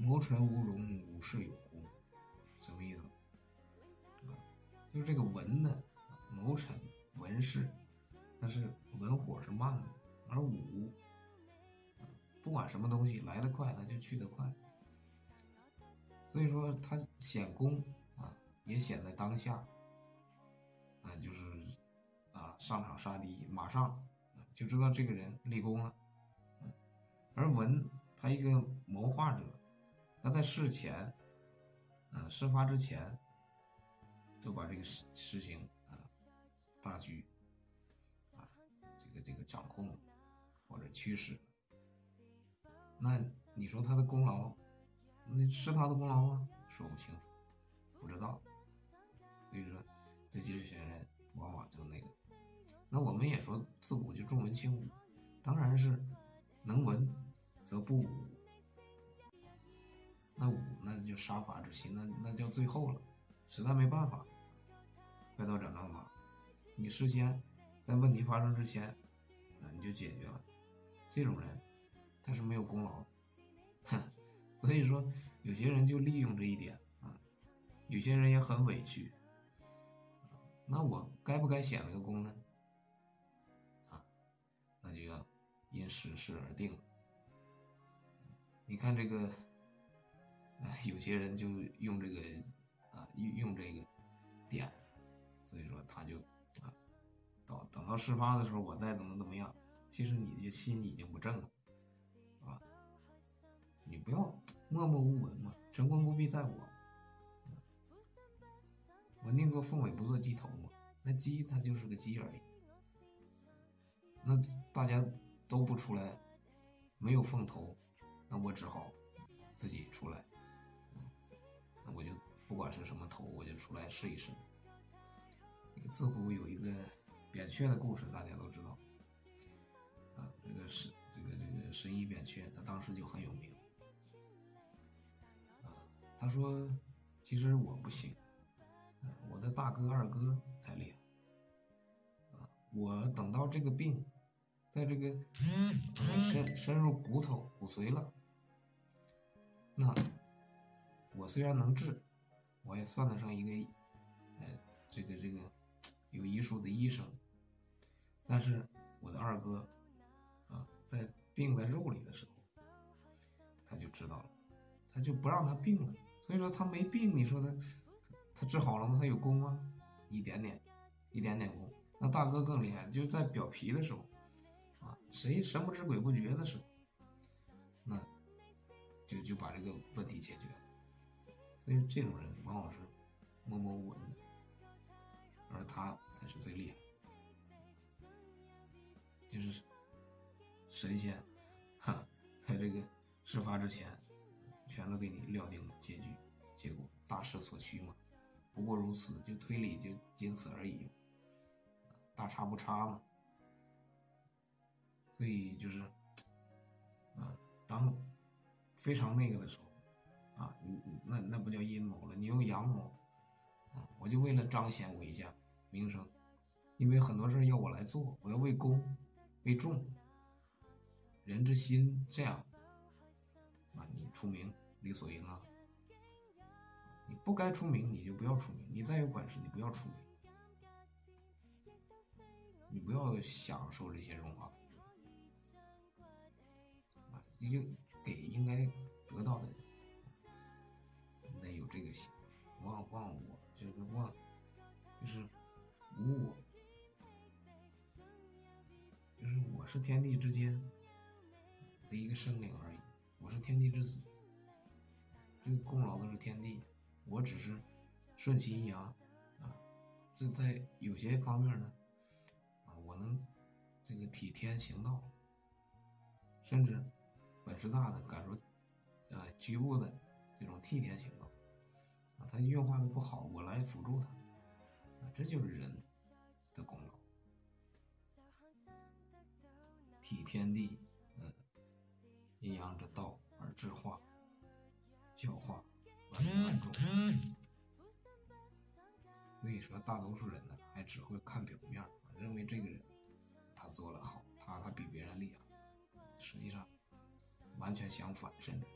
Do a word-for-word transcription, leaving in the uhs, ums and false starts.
谋臣无容，武士有功。什么意思啊？就是这个文的谋臣文士，但是文火是慢的，而武、啊、不管什么东西来得快它就去得快，所以说它显功啊，也显在当下啊，就是啊上场杀敌，马上就知道这个人立功了。嗯，而文他一个谋划者，他在事前，嗯，事发之前，就把这个事事情啊、呃，大局啊，这个这个掌控了或者驱使了。那你说他的功劳，那是他的功劳吗？说不清楚，不知道。所以说，这些人往往就那个。那我们也说，自古就重文轻武，当然是能文则不武。那武那就杀伐之心，那那叫最后了，实在没办法，快刀斩乱麻。你事先在问题发生之前，那你就解决了。这种人他是没有功劳，所以说有些人就利用这一点啊，有些人也很委屈。那我该不该显了个功呢？那就要因时事而定了。你看这个，呃、有些人就用这个啊，用这个点，所以说他就啊，到等到事发的时候，我再怎么怎么样，其实你这心已经不正了，啊，你不要默默无闻嘛，陈功不必在我，啊、我宁做凤尾不做鸡头嘛。那鸡它就是个鸡而已。那大家都不出来，没有凤头，那我只好自己出来。嗯，那我就不管是什么头，我就出来试一试。那个自古有一个扁鹊的故事，大家都知道。啊，这个是这个这个神医扁鹊，他当时就很有名。啊，他说，其实我不行，啊、我的大哥二哥才厉害。啊，我等到这个病。在这个深深入骨头骨髓了，那我虽然能治，我也算得上一个呃这个这个有医术的医生，但是我的二哥啊，在病在肉里的时候，他就知道了，他就不让他病了。所以说他没病，你说他他治好了吗？他有功吗？一点点，一点点功。那大哥更厉害，就在表皮的时候。啊，谁神不知鬼不觉的时候，那就就把这个问题解决了。所以这种人往往是默默无闻的，而他才是最厉害，就是神仙，哈，在这个事发之前，全都给你料定结局，结果大势所趋嘛，不过如此，就推理就仅此而已，大差不差嘛。所以就是，啊，当非常那个的时候，啊，你那那不叫阴谋了，你用阳谋，啊，我就为了彰显我一下名声，因为很多事要我来做，我要为公，为众，人之心这样，啊，你出名理所应当，你不该出名你就不要出名，你再有本事你不要出名，你不要享受这些荣华。你就给应该得到的人，你得有这个心，忘忘我，这个忘就是无我，就是我是天地之间的一个生灵而已，我是天地之子，这个功劳都是天地，我只是顺其阴阳啊。这在有些方面呢，啊，我能这个体天行道，甚至。本事大的敢说，啊、呃，局部的这种替天行道，啊，他运化的不好，我来辅助他，啊，这就是人的功劳。替天地，嗯，阴阳之道而治化，教化，万民万众。所以说，大多数人呢，还只会看表面，认为这个人他做了好，他他比别人厉害，实际上。完全相反，甚至。